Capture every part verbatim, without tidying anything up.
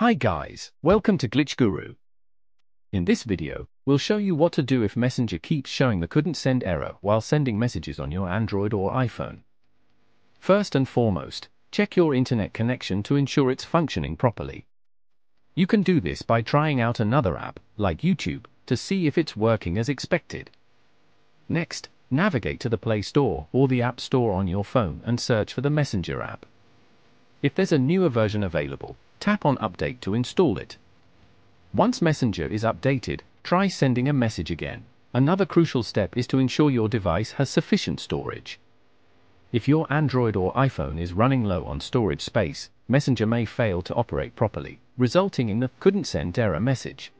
Hi guys, welcome to Glitch Guru. In this video, we'll show you what to do if Messenger keeps showing the couldn't send error while sending messages on your Android or iPhone. First and foremost, check your internet connection to ensure it's functioning properly. You can do this by trying out another app, like YouTube, to see if it's working as expected. Next, navigate to the Play Store or the App Store on your phone and search for the Messenger app. If there's a newer version available, tap on Update to install it. Once Messenger is updated, try sending a message again. Another crucial step is to ensure your device has sufficient storage. If your Android or iPhone is running low on storage space, Messenger may fail to operate properly, resulting in the couldn't send error message.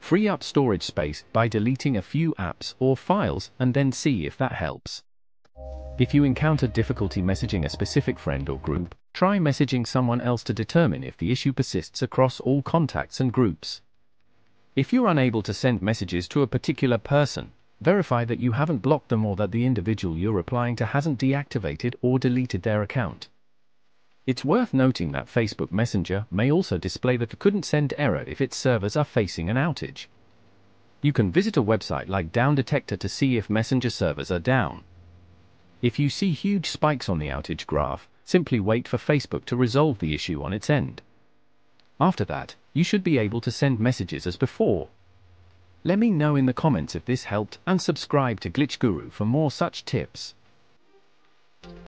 Free up storage space by deleting a few apps or files and then see if that helps. If you encounter difficulty messaging a specific friend or group, try messaging someone else to determine if the issue persists across all contacts and groups. If you're unable to send messages to a particular person, verify that you haven't blocked them or that the individual you're replying to hasn't deactivated or deleted their account. It's worth noting that Facebook Messenger may also display the couldn't send error if its servers are facing an outage. You can visit a website like DownDetector to see if Messenger servers are down. If you see huge spikes on the outage graph, simply wait for Facebook to resolve the issue on its end. After that, you should be able to send messages as before. Let me know in the comments if this helped, and subscribe to Glitch Guru for more such tips.